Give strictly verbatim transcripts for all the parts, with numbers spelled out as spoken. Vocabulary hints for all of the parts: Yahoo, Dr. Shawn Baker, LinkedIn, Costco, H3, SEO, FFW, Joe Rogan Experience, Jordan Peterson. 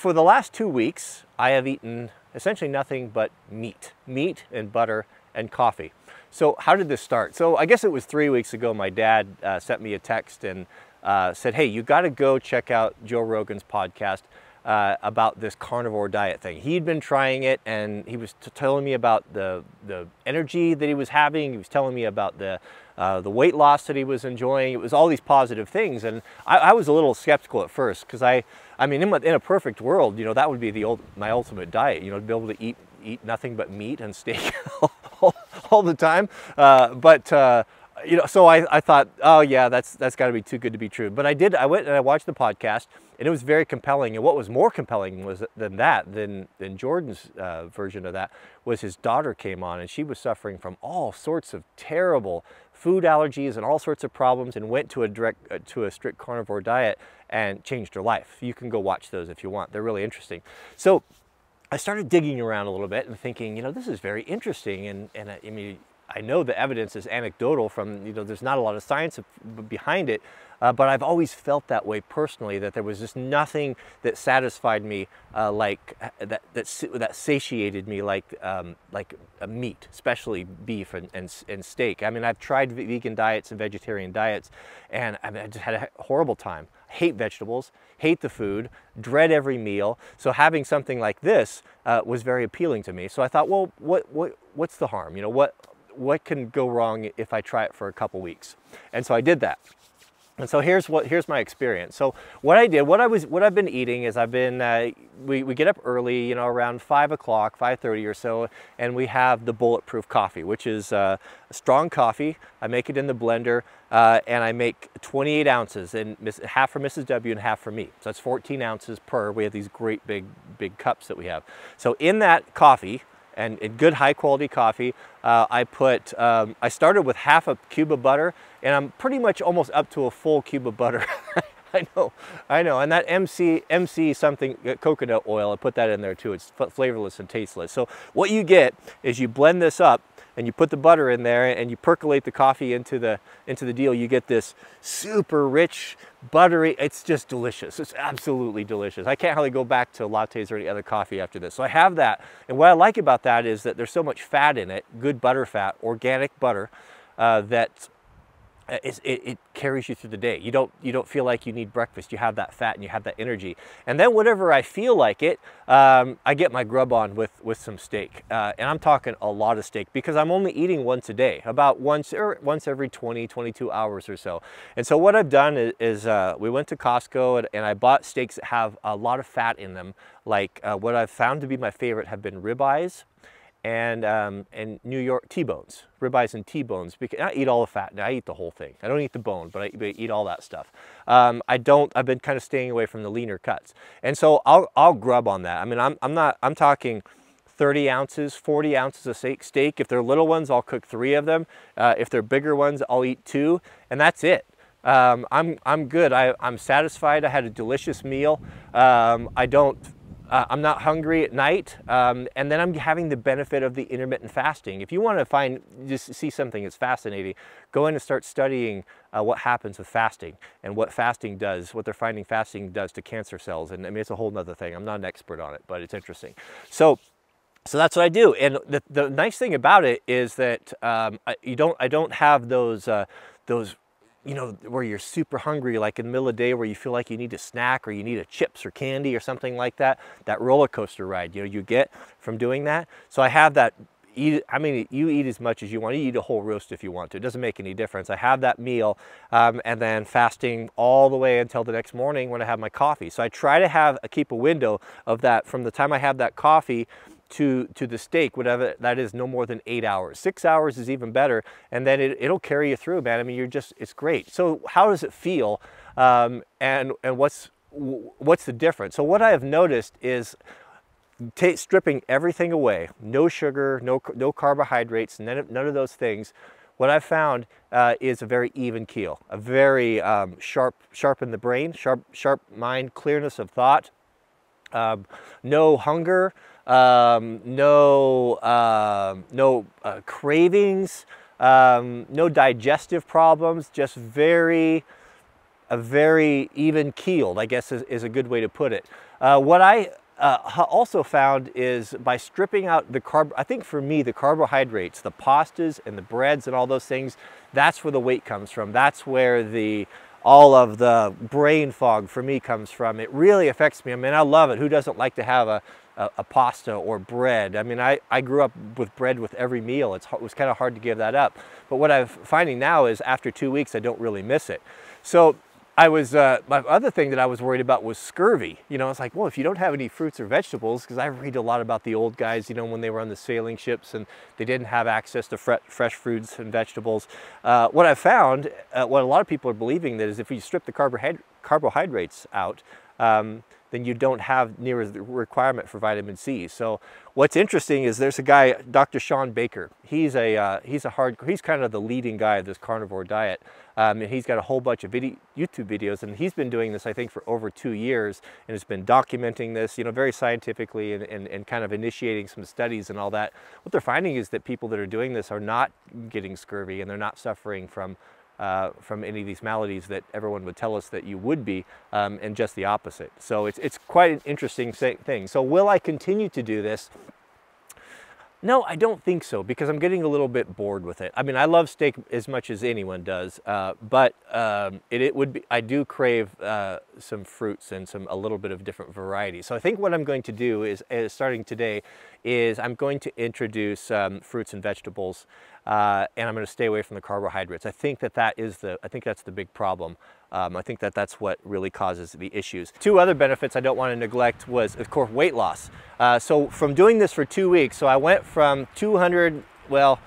For the last two weeks, I have eaten essentially nothing but meat, meat and butter and coffee. So how did this start? So I guess it was three weeks ago, my dad uh, sent me a text and uh, said, hey, you gotta go check out Joe Rogan's podcast uh, about this carnivore diet thing. He'd been trying it and he was t telling me about the, the energy that he was having. He was telling me about the, uh, the weight loss that he was enjoying. It was all these positive things. And I, I was a little skeptical at first because I, I mean, in, my, in a perfect world, you know, that would be the old, my ultimate diet, you know, to be able to eat, eat nothing but meat and steak all, all the time. Uh, but, uh, you know, so I, I thought, oh yeah, that's, that's gotta be too good to be true. But I did, I went and I watched the podcast and it was very compelling. And what was more compelling was than that, than, than Jordan's uh, version of that, was his daughter came on and she was suffering from all sorts of terrible food allergies and all sorts of problems, and went to a direct, uh, to a strict carnivore diet and changed her life. You can go watch those if you want. They're really interesting. So I started digging around a little bit and thinking, you know, this is very interesting. And, and I, I mean, I know the evidence is anecdotal from, you know, there's not a lot of science behind it, uh, but I've always felt that way personally, that there was just nothing that satisfied me, uh, like that, that, that satiated me like, um, like a meat, especially beef and, and, and steak. I mean, I've tried vegan diets and vegetarian diets, and I, mean, I just had a horrible time. Hate vegetables, hate the food, dread every meal. So having something like this uh, was very appealing to me. So I thought, well, what, what, what's the harm? You know, what, what can go wrong if I try it for a couple weeks? And so I did that. And so here's what, here's my experience. So what I did, what I was, what I've been eating is I've been, uh, we, we get up early, you know, around five o'clock, five thirty or so, and we have the bulletproof coffee, which is uh, strong coffee. I make it in the blender uh, and I make twenty-eight ounces, and half for Missus W and half for me. So that's fourteen ounces per. We have these great big, big cups that we have. So in that coffee, and good high quality coffee, uh, I put, um, I started with half a cube of butter, and I'm pretty much almost up to a full cube of butter. I know, I know, and that M C, M C something, uh, coconut oil, I put that in there too. It's flavorless and tasteless. So what you get is you blend this up and you put the butter in there and you percolate the coffee into the, into the deal. You get this super rich, buttery, it's just delicious. It's absolutely delicious. I can't hardly go back to lattes or any other coffee after this. So I have that. And what I like about that is that there's so much fat in it, good butter fat, organic butter, uh, that it, it, it carries you through the day. You don't, you don't feel like you need breakfast. You have that fat and you have that energy. And then whenever I feel like it, um, I get my grub on with, with some steak. Uh, and I'm talking a lot of steak because I'm only eating once a day, about once or once every twenty, twenty-two hours or so. And so what I've done is, is uh, we went to Costco and, and I bought steaks that have a lot of fat in them. Like uh, what I've found to be my favorite have been ribeyes, and um, and New York T-bones, ribeyes and T-bones, because I eat all the fat, and I eat the whole thing. I don't eat the bone, but I, but I eat all that stuff. Um, I don't, I've been kind of staying away from the leaner cuts. And so I'll, I'll grub on that. I mean, I'm, I'm not, I'm talking thirty ounces, forty ounces of steak, steak. If they're little ones, I'll cook three of them. Uh, if they're bigger ones, I'll eat two, and that's it. Um, I'm, I'm good, I, I'm satisfied. I had a delicious meal. Um, I don't, Uh, I'm not hungry at night, um, and then I'm having the benefit of the intermittent fasting. If you want to find, just see something that's fascinating, go in and start studying uh, what happens with fasting and what fasting does, what they're finding fasting does to cancer cells. And I mean, it's a whole nother thing. I'm not an expert on it, but it's interesting. So, so that's what I do. And the, the nice thing about it is that um, I, you don't, I don't have those, uh, those, you know, where you're super hungry, like in the middle of the day where you feel like you need a snack or you need a chips or candy or something like that, that roller coaster ride, you know, you get from doing that. So I have that, eat, I mean, you eat as much as you want. You eat a whole roast if you want to. It doesn't make any difference. I have that meal um, and then fasting all the way until the next morning when I have my coffee. So I try to have, keep a window of that from the time I have that coffee to, to the steak, whatever that is, no more than eight hours. Six hours is even better, and then it, it'll carry you through, man. I mean, you're just, it's great. So how does it feel, um, and, and what's, what's the difference? So what I have noticed is stripping everything away, no sugar, no, no carbohydrates, none of, none of those things, what I've found uh, is a very even keel, a very um, sharp, sharp in the brain, sharp, sharp mind, clearness of thought, um, no hunger, Um, no, uh, no uh, cravings, um, no digestive problems, just very, a very even keeled, I guess is, is a good way to put it. Uh, what I uh, also found is by stripping out the carb, I think for me, the carbohydrates, the pastas and the breads and all those things, that's where the weight comes from. That's where the all of the brain fog for me comes from. It really affects me. I mean, I love it. Who doesn't like to have a A, a pasta or bread? I mean, I, I grew up with bread with every meal. It's, it was kind of hard to give that up. But what I'm finding now is after two weeks, I don't really miss it. So I was, uh, my other thing that I was worried about was scurvy. You know, it's like, well, if you don't have any fruits or vegetables, because I read a lot about the old guys, you know, when they were on the sailing ships and they didn't have access to fre fresh fruits and vegetables. Uh, what I found, uh, what a lot of people are believing that is if you strip the carbohyd carbohydrates out, um, then you don't have near the requirement for vitamin C. So what's interesting is there's a guy, Doctor Shawn Baker. He's a uh, he's a hard he's kind of the leading guy of this carnivore diet. Um, and he's got a whole bunch of video, YouTube videos, and he's been doing this I think for over two years, and has been documenting this, you know, very scientifically and, and and kind of initiating some studies and all that. What they're finding is that people that are doing this are not getting scurvy, and they're not suffering from. Uh, from any of these maladies that everyone would tell us that you would be, um, and just the opposite. So it's, it's quite an interesting thing. So will I continue to do this? No, I don't think so, because I'm getting a little bit bored with it. I mean, I love steak as much as anyone does, uh, but um, it, it would be, I do crave uh, some fruits and some a little bit of different variety. So I think what I'm going to do is, is starting today, is I'm going to introduce um, fruits and vegetables. Uh, and I'm going to stay away from the carbohydrates. I think that that is the, I think that's the big problem. Um, I think that that's what really causes the issues. Two other benefits I don't want to neglect was, of course, weight loss. Uh, so from doing this for two weeks, so I went from two hundred, well,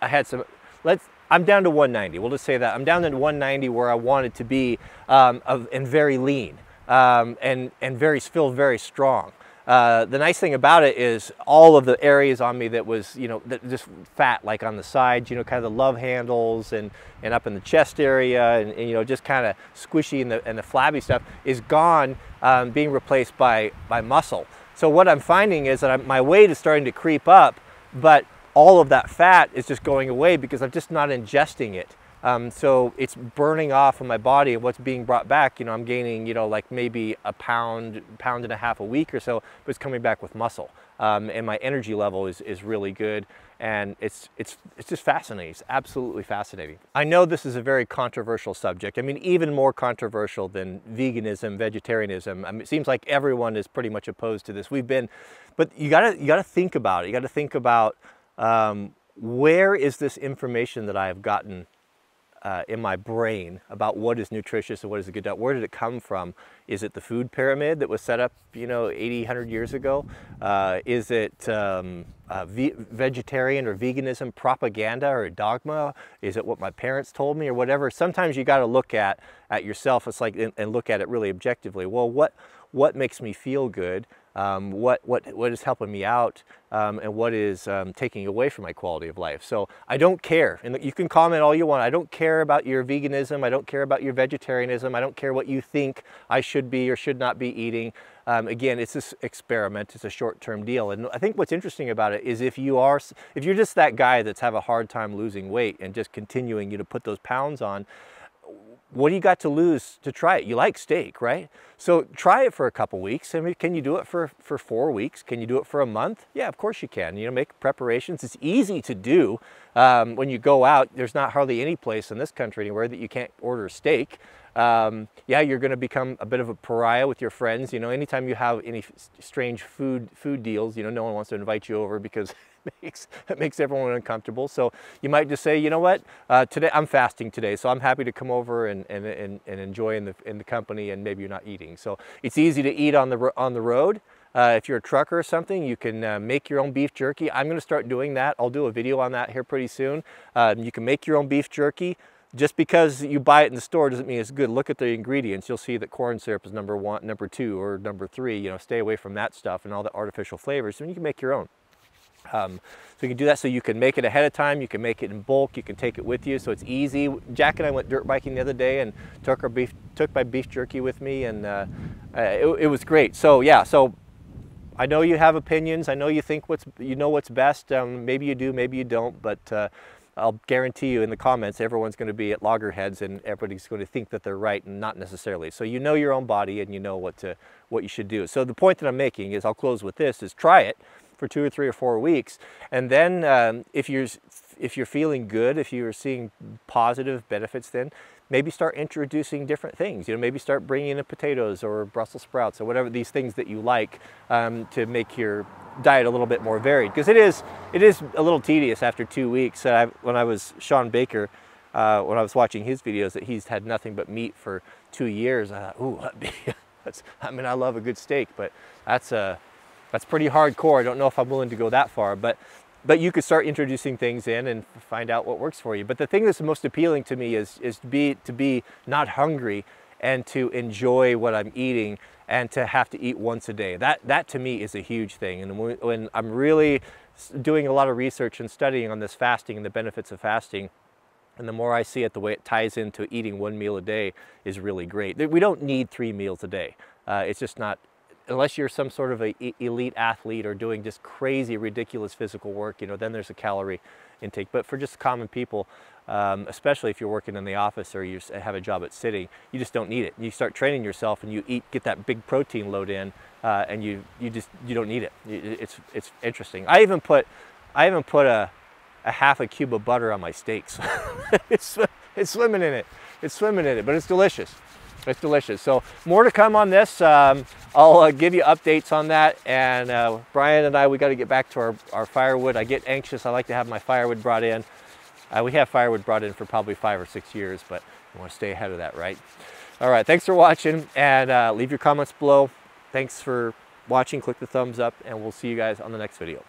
I had some, let's, I'm down to one ninety. We'll just say that. I'm down to one ninety where I wanted to be, um, of, and very lean, um, and, and very, feel very strong. Uh, the nice thing about it is all of the areas on me that was, you know, that just fat, like on the sides, you know, kind of the love handles and, and up in the chest area and, and you know, just kind of squishy and the, and the flabby stuff is gone, um, being replaced by, by muscle. So what I'm finding is that I'm, my weight is starting to creep up, but all of that fat is just going away because I'm just not ingesting it. Um, so it's burning off of my body, and what's being brought back, you know, I'm gaining, you know, like maybe a pound, pound and a half a week or so, but it's coming back with muscle. Um, and my energy level is, is really good. And it's, it's, it's just fascinating. It's absolutely fascinating. I know this is a very controversial subject. I mean, even more controversial than veganism, vegetarianism. I mean, it seems like everyone is pretty much opposed to this. We've been, but you gotta, you gotta think about it. You gotta think about, um, where is this information that I have gotten Uh, in my brain about what is nutritious and what is a good diet? Where did it come from? Is it the food pyramid that was set up, you know, eighty, a hundred years ago? Uh, is it um, uh, ve vegetarian or veganism propaganda or dogma? Is it what my parents told me or whatever? Sometimes you got to look at at yourself. It's like and, and look at it really objectively. Well, what what makes me feel good? Um, what, what, what is helping me out, um, and what is um, taking away from my quality of life. So I don't care, and you can comment all you want. I don't care about your veganism. I don't care about your vegetarianism. I don't care what you think I should be or should not be eating. Um, again, it's this experiment. It's a short-term deal. And I think what's interesting about it is if you are, if you're just that guy that's have a hard time losing weight and just continuing you to put those pounds on, what do you got to lose to try it? You like steak, right? So try it for a couple weeks. I mean, can you do it for, for four weeks? Can you do it for a month? Yeah, of course you can. You know, make preparations. It's easy to do. Um, when you go out, there's not hardly any place in this country anywhere that you can't order steak. Um, yeah, you're going to become a bit of a pariah with your friends. You know, anytime you have any strange food food deals, you know, no one wants to invite you over because it makes, it makes everyone uncomfortable. So you might just say, you know what, uh, today I'm fasting today, so I'm happy to come over and and and, and enjoy in the in the company, and maybe you're not eating. So it's easy to eat on the on the road. Uh, if you're a trucker or something, you can uh, make your own beef jerky. I'm going to start doing that. I'll do a video on that here pretty soon. Uh, you can make your own beef jerky. Just because you buy it in the store doesn't mean it's good. Look at the ingredients. You'll see that corn syrup is number one, number two, or number three. You know, stay away from that stuff and all the artificial flavors. And you can make your own. Um, so you can do that. So you can make it ahead of time. You can make it in bulk. You can take it with you. So it's easy. Jack and I went dirt biking the other day and took our beef, took my beef jerky with me, and uh, uh, it, it was great. So yeah. So I know you have opinions. I know you think what's you know what's best. Um, maybe you do. Maybe you don't. But uh, I'll guarantee you in the comments, everyone's going to be at loggerheads and everybody's going to think that they're right and not necessarily. So you know your own body and you know what to, what you should do. So the point that I'm making is, I'll close with this, is try it for two or three or four weeks. And then um, if you're if you're feeling good, if you're seeing positive benefits, then maybe start introducing different things. You know, maybe start bringing in potatoes or Brussels sprouts or whatever, these things that you like, um, to make your diet a little bit more varied. Because it is it is a little tedious after two weeks. Uh, when I was Shawn Baker, uh, when I was watching his videos, that he's had nothing but meat for two years. I thought, ooh, that'd be, that's, I mean, I love a good steak, but that's a that's pretty hardcore. I don't know if I'm willing to go that far, but. But you could start introducing things in and find out what works for you. But the thing that's most appealing to me is, is to be, to be not hungry and to enjoy what I'm eating and to have to eat once a day. That, that to me is a huge thing. And when, when I'm really doing a lot of research and studying on this fasting and the benefits of fasting, and the more I see it, the way it ties into eating one meal a day is really great. We don't need three meals a day. Uh, it's just not... Unless you're some sort of a elite athlete or doing just crazy, ridiculous physical work, you know, then there's a calorie intake. But for just common people, um, especially if you're working in the office or you have a job at sitting, you just don't need it. You start training yourself and you eat, get that big protein load in, uh, and you you just you don't need it. It's it's interesting. I even put I even put a a half a cube of butter on my steaks. it's it's swimming in it. It's swimming in it, but it's delicious. It's delicious. So more to come on this. Um, I'll uh, give you updates on that. And uh, Brian and I, we got to get back to our, our firewood. I get anxious. I like to have my firewood brought in. Uh, we have firewood brought in for probably five or six years, but you want to stay ahead of that, right? All right. Thanks for watching, and uh, leave your comments below. Thanks for watching. Click the thumbs up, and we'll see you guys on the next video.